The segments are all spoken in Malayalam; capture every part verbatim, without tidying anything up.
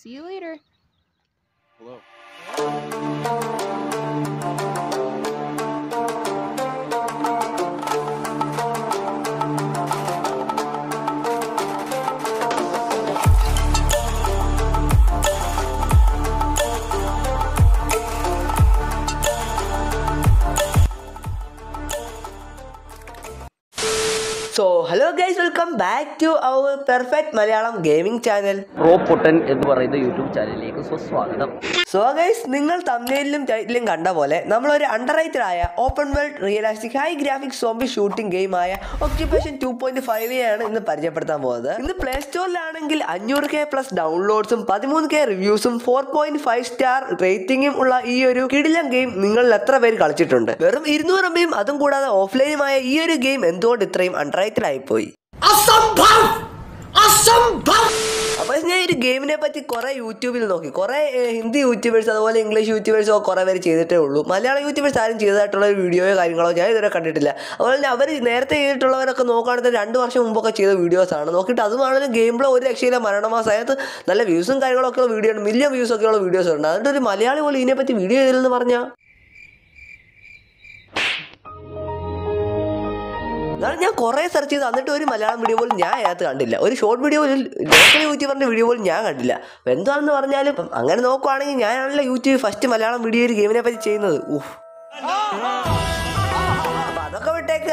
See you later. Hello. So hello guys, welcome back to our perfect Malayalam gaming channel PRO POTTAN എന്ന് പറയുന്ന YouTube ചാനലിലേക്ക് സ്വാഗതം. So guys, നിങ്ങൾ thumbnailലും titleലും കണ്ട പോലെ നമ്മൾ ഒരു അണ്ടർറേറ്റഡ് ആയ open world realistic high graphics zombie shooting game ആയ Occupation two point five ആണ് ഇന്ന് പരിചയപ്പെടുത്താൻ പോകുന്നത്. ഇന്ന് Play Store ലാണെങ്കിൽ five hundred K പ്ലസ് ഡൗൺലോഡ്സും thirteen K റിവ്യൂസും four point five സ്റ്റാർ റേറ്റിംഗും ഉള്ള ഈ ഒരു കിടിലൻ ഗെയിം നിങ്ങൾ എത്ര പേര് കളിച്ചിട്ടുണ്ട്? വെറും two hundred M B യും അതും കൂടാതെ ഓഫ്ലൈനുമായ ഈ ഒരു ഗെയിം എന്തുകൊണ്ട് ഇത്രയും അണ്ടർ അസംഭവം അസംഭവം അപ്പോൾ ഞാൻ ഈ ഗെയിമിനെ പറ്റി കുറേ യൂട്യൂബിൽ നോക്കി, കുറേ ഹിന്ദി യൂട്യൂബേഴ്സ് അതുപോലെ ഇംഗ്ലീഷ് യൂട്യൂബേഴ്സോ കുറേ പേര് ചെയ്തിട്ടേ ഉള്ളൂ. മലയാളം യൂട്യൂബേഴ്സ് ആരും ചെയ്തതായിട്ടുള്ള ഒരു വീഡിയോയോ കാര്യങ്ങളോ ഞാൻ ഇതുവരെ കണ്ടിട്ടില്ല. അതുപോലെ തന്നെ അവർ നേരത്തെ ചെയ്തിട്ടുള്ളവരൊക്കെ നോക്കുകയാണെങ്കിൽ രണ്ട് വർഷം മുമ്പൊക്കെ ചെയ്ത വീഡിയോസാണ് നോക്കിയിട്ട് അതുമാണെങ്കിലും ഗെയിമിലെ ഒരു രക്ഷയിലെ മരണമാസം അതിനകത്ത് നല്ല വ്യൂസും കാര്യങ്ങളൊക്കെ വീഡിയോ ഉണ്ട്, മില്യൺ വ്യൂസ് ഒക്കെയുള്ള വീഡിയോസ് ഉണ്ട്. അതുകൊണ്ട് ഒരു മലയാളി പോലും ഇതിനെപ്പറ്റി വീഡിയോ ചെയ്തില്ലെന്ന് പറഞ്ഞാൽ കാരണം ഞാൻ കുറേ സെർച്ച് ചെയ്ത് എന്നിട്ട് ഒരു മലയാളം വീഡിയോ പോലും ഞാൻ അതിനകത്ത് കണ്ടില്ല. ഒരു ഷോർട്ട് വീഡിയോ പോലും ലോക്കൽ യൂട്യൂബറിൻ്റെ വീഡിയോ പോലും ഞാൻ കണ്ടില്ല. എന്താണെന്ന് പറഞ്ഞാലും അങ്ങനെ നോക്കുകയാണെങ്കിൽ ഞാനാണല്ലോ യൂട്യൂബ് ഫസ്റ്റ് മലയാളം വീഡിയോ ഒരു ഗെയിമിനെ പറ്റി ചെയ്യുന്നത്. ഊഹ്, അതൊക്കെ വിട്ടേക്ക്,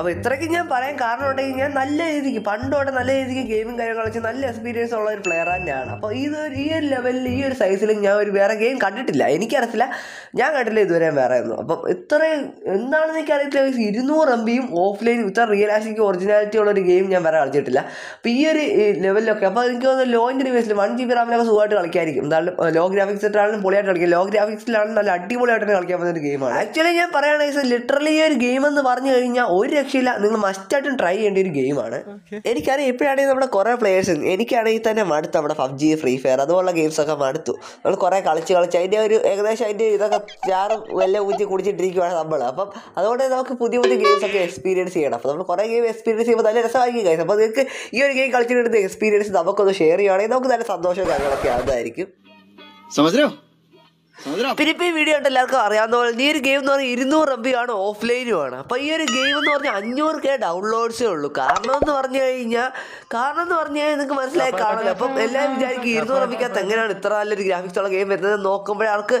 അപ്പോൾ ഇത്രയ്ക്ക് ഞാൻ പറയാൻ കാരണം ഉണ്ടെങ്കിൽ ഞാൻ നല്ല രീതിക്ക് പണ്ടോടെ നല്ല രീതിക്ക് ഗെയിമും കാര്യങ്ങൾ കളിച്ച് നല്ല എക്സ്പീരിയൻസ് ഉള്ള ഒരു പ്ലെയർ തന്നെയാണ്. അപ്പോൾ ഇത് ഈ ഒരു ലെവലിൽ ഈ ഒരു സൈസിൽ ഞാൻ ഒരു വേറെ ഗെയിം കണ്ടിട്ടില്ല, എനിക്കറിയില്ല, ഞാൻ കണ്ടില്ല ഇതുവരെയും വേറെ ഒന്നും. അപ്പം ഇത്ര എന്താണെന്ന് എനിക്കറിയില്ല, ഇരുന്നൂറ് എം ബിയും ഓഫ്ലൈനും ഇത്ര റിയലാസ്റ്റിക് ഒറിജിനാലിറ്റി ഉള്ളൊരു ഗെയിം ഞാൻ വേറെ കളിച്ചിട്ടില്ല. അപ്പോൾ ഈ ഒരു ലെവലിലൊക്കെ അപ്പോൾ എനിക്ക് തോന്നുന്നു ലോഞ്ച് ഡിവൈസിൽ വൺ ജി ബി റാമിലൊക്കെ സുഖമായിട്ട് കളിക്കായിരിക്കും. എന്തായാലും ലോ ഗ്രാഫിക്സ് ആണെങ്കിലും പൊളിയായിട്ട് കളിക്കാം, ലോ ഗ്രാഫിക്സിലാണെങ്കിലും നല്ല അടിപൊളിയായിട്ട് കളിക്കാൻ പറ്റുന്ന ഒരു ഗെയിമാണ്. ആക്ച്വലി ഞാൻ പറയുകയാണെങ്കിൽ ലിറ്ററലി ഈ ഒരു ഗെയിം എന്ന് പറഞ്ഞു കഴിഞ്ഞാൽ ഒരു ില്ല നിങ്ങൾ മസ്റ്റായിട്ടും ട്രൈ ചെയ്യേണ്ട ഒരു ഗെയിമാണ്. എനിക്കറിയാം എപ്പോഴാണെങ്കിൽ നമ്മുടെ കുറേ പ്ലേയേഴ്സ് എനിക്കാണെങ്കിൽ തന്നെ മടുത്തു, നമ്മുടെ പബ്ജി, ഫ്രീ ഫയർ അതുപോലുള്ള ഗെയിംസൊക്കെ മടുത്തു. നമ്മൾ കുറേ കളിച്ച് കളിച്ച് അതിൻ്റെ ഒരു ഏകദേശം അതിൻ്റെ ഇതൊക്കെ ചാറും എല്ലാം ഊറ്റി കുടിച്ചിട്ടിരിക്കുകയാണ് നമ്മൾ. അപ്പം അതുകൊണ്ട് നമുക്ക് പുതിയ പുതിയ ഗെയിംസൊക്കെ എക്സ്പീരിയൻസ് ചെയ്യണം. അപ്പോൾ നമ്മൾ കുറേ ഗെയിം എക്സ്പീരിയൻസ് ചെയ്യുമ്പോൾ നല്ല രസമായിരിക്കും കഴിച്ചു. അപ്പോൾ നിങ്ങൾക്ക് ഈ ഒരു ഗെയിം കളിച്ചിട്ട് എക്സ്പീരിയൻസ് നമുക്കൊന്ന് ഷെയർ ചെയ്യുകയാണെങ്കിൽ നമുക്ക് നല്ല സന്തോഷവും കാര്യങ്ങളൊക്കെ ആകുന്നതായിരിക്കും. പിന്നെ ഇപ്പോൾ ഈ വീഡിയോ ഉണ്ട്, എല്ലാവർക്കും അറിയാവുന്ന പോലെ ഈ ഒരു ഗെയിം എന്ന് പറഞ്ഞാൽ ഇരുന്നൂറ് എം ബി ആണ്, ഓഫ്ലൈനുമാണ്. അപ്പോൾ ഈ ഒരു ഗെയിം എന്ന് പറഞ്ഞാൽ അഞ്ഞൂറ് കെ ഡൗൺലോഡ്സേ ഉള്ളൂ. കാരണം എന്ന് പറഞ്ഞു കഴിഞ്ഞാൽ കാരണം എന്ന് പറഞ്ഞു കഴിഞ്ഞാൽ നിങ്ങൾക്ക് മനസ്സിലായി കാണുമല്ലോ. അപ്പം എല്ലാവരും വിചാരിക്കും ഇരുന്നൂറ് എം ബിക്കകത്ത് എങ്ങനെയാണ് ഇത്ര നല്ലൊരു ഗ്രാഫിക്സ് ഉള്ള ഗെയിം വരുന്നത് നോക്കുമ്പോഴേ അവർക്ക്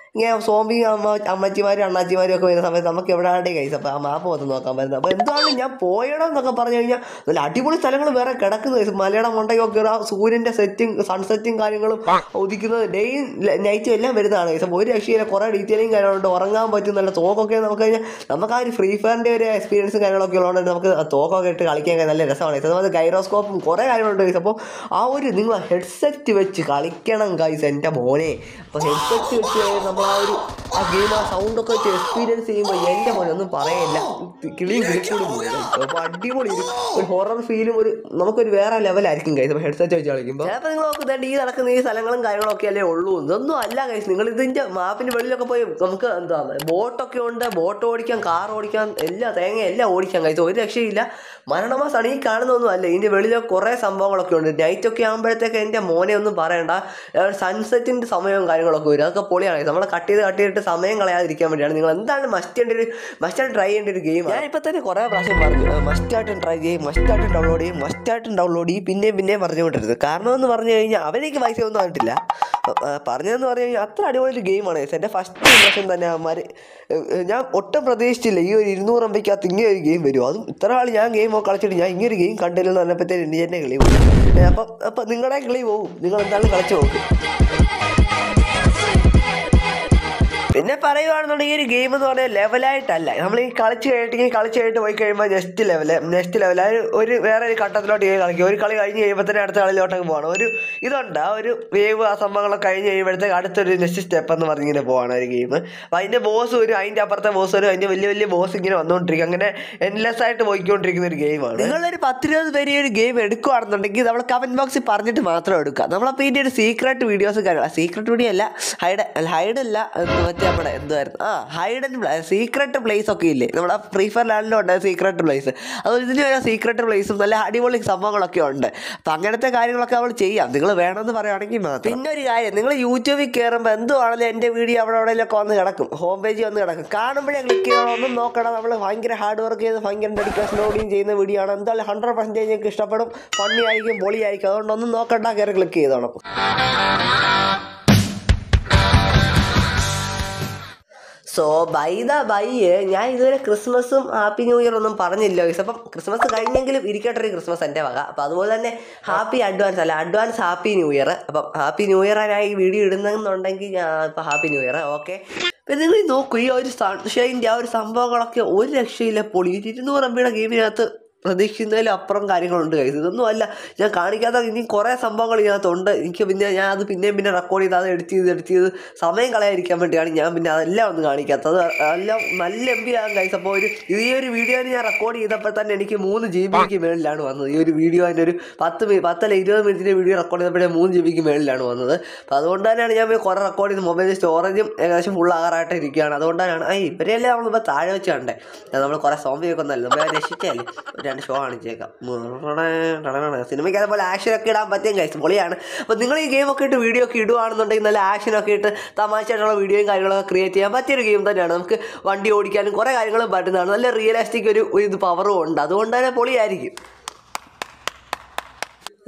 ഇങ്ങനെ സോംബി അമ്മ അമ്മച്ചിമാരും അണ്ണാച്ചിമാരും ഒക്കെ വരുന്ന സമയത്ത് നമുക്ക് എവിടെയാണ്ടേ കഴിച്ചു. അപ്പോൾ ആ മാപ്പ് വന്ന് നോക്കാൻ പറ്റുന്നത്. അപ്പോൾ എന്താണ് ഞാൻ പോയണം എന്നൊക്കെ പറഞ്ഞു കഴിഞ്ഞാൽ നല്ല അടിപൊളി സ്ഥലങ്ങൾ വേറെ കിടക്കുന്ന കഴിച്ചു. മലയാളം കൊണ്ടൊക്കെ ആ സൂര്യൻ്റെ സെറ്റിങ് സൺസെറ്റും കാര്യങ്ങളും ഉദിക്കുന്നത് ഡേയും നൈറ്റും എല്ലാം വരുന്നതാണ് കഴിച്ചു. ഒരു രക്ഷയില്ല, കുറേ ഡീറ്റെയിലും കാര്യങ്ങളുണ്ട്, ഉറങ്ങാൻ പറ്റും, നല്ല തോക്കൊക്കെ നമുക്ക് കഴിഞ്ഞാൽ നമുക്ക് ആ ഒരു ഫ്രീ ഫയറിൻ്റെ ഒരു എക്സ്പീരിയൻസും കാര്യങ്ങളൊക്കെ ഉള്ളതുകൊണ്ട് നമുക്ക് തോക്കൊക്കെ ഇട്ട് കളിക്കാൻ നല്ല രസമാണ് കഴിച്ചത്. അതുപോലെ ഗൈറോസ്കോപ്പും കുറേ കാര്യങ്ങളുണ്ട് കഴിച്ചു. അപ്പോൾ ആ ഒരു നിങ്ങൾ ഹെഡ്സെറ്റ് വെച്ച് കളിക്കണം കഴിച്ചു എൻ്റെ മോനെ. അപ്പോൾ ഹെഡ്സെറ്റ് വെച്ച് നമ്മൾ ആ ഒരു ആ ഗെയിം ആ സൗണ്ടൊക്കെ വെച്ച് എക്സ്പീരിയൻസ് ചെയ്യുമ്പോൾ എൻ്റെ പോലെ ഒന്നും പറയില്ല, കിളിയും കിളിക്കൂടി പോയത്. അപ്പോൾ അടിപൊളി ഒരു ഹൊറർ ഫീലും ഒരു നമുക്കൊരു വേറെ ലെവലായിരിക്കും കഴിച്ചു. അപ്പോൾ ഹെഡ്സെറ്റ് വെച്ച് കളിക്കുമ്പോൾ ചിലപ്പോൾ നിങ്ങൾ നോക്കുന്നുണ്ട് ഈ നടക്കുന്ന ഈ സ്ഥലങ്ങളും കാര്യങ്ങളൊക്കെ അല്ലേ ഉള്ളൂ, ഇതൊന്നും അല്ല കഴിച്ചു. നിങ്ങൾ ഇതിൻ്റെ മാപ്പിൻ്റെ വെളിയിലൊക്കെ പോയി നമുക്ക് എന്താ ബോട്ടൊക്കെ ഉണ്ട്, ബോട്ട് ഓടിക്കാൻ, കാർ ഓടിക്കാൻ, എല്ലാ തേങ്ങ എല്ലാം ഓടിക്കാൻ കഴിച്ചു. ഒരു രക്ഷയില്ല, മരണമാസമാണ് ഈ കാണുന്നൊന്നും അല്ല, ഇതിൻ്റെ വെളിയിലൊക്കെ കുറേ സംഭവങ്ങളൊക്കെ ഉണ്ട്. നൈറ്റൊക്കെ ആകുമ്പോഴത്തേക്ക് എൻ്റെ മോനെ ഒന്നും പറയണ്ട, സൺസെറ്റിൻ്റെ സമയവും കാര്യങ്ങളൊക്കെ വരും, അതൊക്കെ പൊളിയാണ്. നമ്മളെ കട്ട് ചെയ്ത് കട്ട് ചെയ്തിട്ട് നിങ്ങളുടെ സമയം കളയാതിരിക്കാൻ വേണ്ടിയാണ് നിങ്ങൾ എന്താണ് മസ്റ്റ് ആയിട്ട് മസ്റ്റായിട്ട് ട്രൈ ചെയ്യേണ്ട ഒരു ഗെയിം. ഞാൻ ഇപ്പോൾ തന്നെ കുറേ പ്രാവശ്യം പറഞ്ഞു മസ്റ്റായിട്ടും ട്രൈ ചെയ്യും, മസ്റ്റായിട്ടും ഡൗൺലോഡ് ചെയ്യും, മസ്റ്റായിട്ടും ഡൗൺലോഡ് ചെയ്യും, പിന്നെയും പിന്നെയും പറഞ്ഞുകൊണ്ടിരുന്നത്. കാരണം എന്ന് പറഞ്ഞു കഴിഞ്ഞാൽ അവനേക്ക് പൈസ ഒന്നും ആയിട്ടില്ല. പറഞ്ഞതെന്ന് പറഞ്ഞു കഴിഞ്ഞാൽ അത്ര അടിപൊളി ഒരു ഗെയിമാണ്. എൻ്റെ ഫസ്റ്റ് ഇംപ്രഷൻ തന്നെ അവന്മാർ, ഞാൻ ഒട്ടും പ്രതീക്ഷിച്ചില്ല ഈ ഒരു ഇരുന്നൂറ് എംബിക്കകത്ത് ഇങ്ങനെ ഒരു ഗെയിം വരും. അതും ഇത്ര ആൾ ഞാൻ ഗെയിം കളിച്ചിട്ട് ഞാൻ ഇങ്ങനെ ഒരു ഗെയിം കണ്ടില്ലെന്ന് പറഞ്ഞപ്പോഴത്തേന് എൻ്റെ തന്നെ കിളി പോകും. അപ്പം അപ്പം നിങ്ങളുടെ കിളി പോകും, നിങ്ങൾ എന്തായാലും കളിച്ച് നോക്കും. പിന്നെ പറയുകയാണെന്നുണ്ടെങ്കിൽ ഒരു ഗെയിം എന്ന് പറഞ്ഞാൽ ലെവലായിട്ടല്ല, നമ്മൾ ഈ കളിച്ച് കഴിഞ്ഞിട്ട് കളിച്ച് കഴിഞ്ഞിട്ട് പോയി കഴിയുമ്പോൾ ജസ്റ്റ് ലെവല് നെക്സ്റ്റ് ലെവൽ ഒരു വേറെ ഒരു ഘട്ടത്തിലോട്ട് കയറി കളിക്കും. ഒരു കളി കഴിഞ്ഞ് കഴിയുമ്പോൾ തന്നെ അടുത്ത കളിയിലോട്ടൊക്കെ പോകണം. ഒരു ഇതുണ്ട് ആ ഒരു വേവ് ആ സംഭവങ്ങളൊക്കെ കഴിഞ്ഞ് കഴിയുമ്പോഴത്തേക്ക് അടുത്തൊരു നെക്സ്റ്റ് സ്റ്റെപ്പ് എന്ന് പറഞ്ഞിങ്ങനെ പോകണം ഒരു ഗെയിം. അപ്പോൾ അതിൻ്റെ ബോസ് വരും, അതിൻ്റെ അപ്പുറത്തെ ബോസ് വരും, അതിൻ്റെ വലിയ വലിയ ബോസ് ഇങ്ങനെ വന്നുകൊണ്ടിരിക്കും. അങ്ങനെ എൻലെസ് ആയിട്ട് പോയിക്കൊണ്ടിരിക്കുന്ന ഒരു ഗെയിമാണ്. നിങ്ങളൊരു പത്തിരുപത് പേര് ഒരു ഗെയിം എടുക്കുകയാണെന്നുണ്ടെങ്കിൽ നമ്മൾ കമൻറ്റ് ബോക്സിൽ പറഞ്ഞിട്ട് മാത്രം എടുക്കുക. നമ്മളപ്പോൾ ഇതിൻ്റെ ഒരു സീക്രട്ട് വീഡിയോസ് കാര്യമാണ്, സീക്രട്ട് വീഡിയോ അല്ല ഹൈഡ് ഹൈഡല്ല നമ്മുടെ എന്തായിരുന്നു ആ ഹൈഡ് ആൻഡ് സീക്രട്ട് പ്ലേസ് ഒക്കെ ഇല്ലേ നമ്മുടെ ഫ്രീ ഫയർ ലാൻഡിലും ഉണ്ട് സീക്രട്ട് പ്ലേസ്. അതുപോലെ ഇതിന് വേറെ സീക്രട്ട് പ്ലേസും നല്ല അടിപൊളി സംഭവങ്ങളൊക്കെ ഉണ്ട്. അപ്പം അങ്ങനത്തെ കാര്യങ്ങളൊക്കെ നമ്മൾ ചെയ്യാം നിങ്ങൾ വേണമെന്ന് പറയുകയാണെങ്കിൽ മാത്രം. പിന്നെ ഒരു കാര്യം, നിങ്ങൾ യൂട്യൂബിൽ കയറുമ്പോൾ എന്തുവാണെങ്കിലും എൻ്റെ വീഡിയോ അവിടെ എവിടെയെങ്കിലൊക്കെ വന്ന് കിടക്കും, ഹോം പേജിൽ വന്ന് കിടക്കും. കാണുമ്പോഴേ ക്ലിക്ക് ചെയ്യണം, ഒന്നും നോക്കണം. നമ്മൾ ഭയങ്കര ഹാർഡ് വർക്ക് ചെയ്ത് ഭയങ്കര ഡെഡിക്കേഷനോടെയും ചെയ്യുന്ന വീഡിയോ ആണ്. എന്തായാലും ഹൺഡ്രഡ് പെർസെൻറ്റേജ് നിങ്ങൾക്ക് ഇഷ്ടപ്പെടും, ഫണ്ണി ആയിരിക്കും, പൊളിയായിരിക്കും. അതുകൊണ്ട് ഒന്നും നോക്കണ്ട, കയറി ക്ലിക്ക് ചെയ്തോണം. സോ ബൈ ദ ബൈ, ഞാൻ ഇതുവരെ ക്രിസ്മസും ഹാപ്പി ന്യൂ ഇയർ ഒന്നും പറഞ്ഞില്ല ഗൈസ്. അപ്പം ക്രിസ്മസ് കഴിഞ്ഞെങ്കിലും ഇരിക്കട്ടെ ഒരു ക്രിസ്മസ് എൻ്റെ വക. അപ്പം അതുപോലെ തന്നെ ഹാപ്പി അഡ്വാൻസ് അല്ല അഡ്വാൻസ് ഹാപ്പി ന്യൂ ഇയർ. അപ്പം ഹാപ്പി ന്യൂ ഇയറിനായി വീഡിയോ ഇടുന്നുണ്ടെങ്കിൽ ഞാൻ ഇപ്പം ഹാപ്പി ന്യൂ ഇയർ. ഓക്കെ, പിന്നെ നിങ്ങൾ നോക്കൂ ഈ ഒരു സൺഷൈൻ്റെ ആ ഒരു സംഭവങ്ങളൊക്കെ ഒരു രക്ഷയില്ല, പൊളി. ഇരുന്നൂറ് എംബിയുടെ ഗെയിമിനകത്ത് പ്രതീക്ഷിക്കുന്നതിലും അപ്പുറം കാര്യങ്ങളുണ്ട് ഗൈസ്. ഇതൊന്നും അല്ല ഞാൻ കാണിക്കാത്ത ഇനി കുറേ സംഭവങ്ങൾ ഇതിനകത്തുണ്ട്. എനിക്ക് പിന്നെ ഞാൻ അത് പിന്നെയും പിന്നെ റെക്കോർഡ് ചെയ്ത് അത് എഡിറ്റ് ചെയ്ത് എഡിറ്റ് ചെയ്ത് സമയം കളയാതിരിക്കാൻ വേണ്ടിയാണ് ഞാൻ പിന്നെ അതെല്ലാം ഒന്നും കാണിക്കാത്തത്. എല്ലാം നല്ല എം ബി ആണ് ഗൈസ്. അപ്പോൾ ഒരു ഈ ഒരു വീഡിയോന് ഞാൻ റെക്കോർഡ് ചെയ്തപ്പോൾ തന്നെ എനിക്ക് മൂന്ന് ജി ബിക്ക് മേളിലാണ് വന്നത്. ഈ ഒരു വീഡിയോ അതിൻ്റെ ഒരു പത്ത് മിനിറ്റ് പത്തല്ല ഇരുപത് മിനിറ്റിൻ്റെ വീഡിയോ റെക്കോർഡ് ചെയ്തപ്പോഴേ മൂന്ന് ജി ബിക്ക് മേളിലാണ് വന്നത്. അപ്പോൾ അതുകൊണ്ട് തന്നെയാണ് ഞാൻ കുറേ റെക്കോർഡ് ചെയ്ത് മൊബൈലിൽ സ്റ്റോറേജും ഏകദേശം ഫുൾ ആകാറായിട്ട് ഇരിക്കുകയാണ്. അതുകൊണ്ട് തന്നെയാണ് ആ ഇവരെയല്ലേ നമ്മളിപ്പോൾ താഴെ വെച്ച് കണ്ടേ, നമ്മൾ കുറേ സോമ്പിയൊക്കെ ഒന്നല്ല നമ്മൾ രക്ഷിക്കാല്ലേ ഷോ കാണിച്ചേക്കാം. സിനിമയ്ക്ക് അതുപോലെ ആക്ഷനൊക്കെ ഇടാൻ പറ്റും ഗൈസ്, പൊളിയാണ്. അപ്പോൾ നിങ്ങൾ ഈ ഗെയിമൊക്കെ ഇട്ട് വീഡിയോ ഒക്കെ ഇടുകയാണെന്നുണ്ടെങ്കിൽ നല്ല ആക്ഷനൊക്കെ ഇട്ട് തമാശയായിട്ടുള്ള വീഡിയോയും കാര്യങ്ങളൊക്കെ ക്രിയേറ്റ് ചെയ്യാൻ പറ്റിയൊരു ഗെയിം തന്നെയാണ്. നമുക്ക് വണ്ടി ഓടിക്കാനും കുറേ കാര്യങ്ങളും പറ്റുന്നതാണ്. നല്ല റിയലിസ്റ്റിക് ഒരു ഇത് പവറും ഉണ്ട്. അതുകൊണ്ട് തന്നെ പൊളിയായിരിക്കും.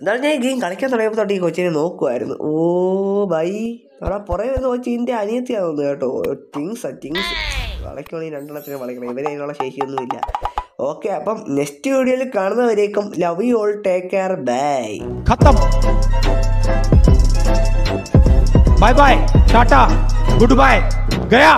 എന്തായാലും ഞാൻ ഈ ഗെയിം കളിക്കാൻ തുടങ്ങിയപ്പോൾ തൊട്ട് ഈ കൊച്ചിനെ നോക്കുമായിരുന്നു. ഓ ബൈ അവിടെ പുറമെ കൊച്ചി ഇതിൻ്റെ അനിയത്തിയാവുന്നു കേട്ടോ. തിങ്സ് തിങ്സ് വളയ്ക്കണമെങ്കിൽ രണ്ടെണ്ണത്തിന് വളയ്ക്കണം, ഇവരെ അതിനുള്ള ശേഷിയൊന്നുമില്ല. ഓക്കെ, അപ്പം നെക്സ്റ്റ് വീഡിയോയിൽ കാണുന്നവരേക്കും love you all, take care, bye. ഖത്തം, bye bye, tata, goodbye, Gaya.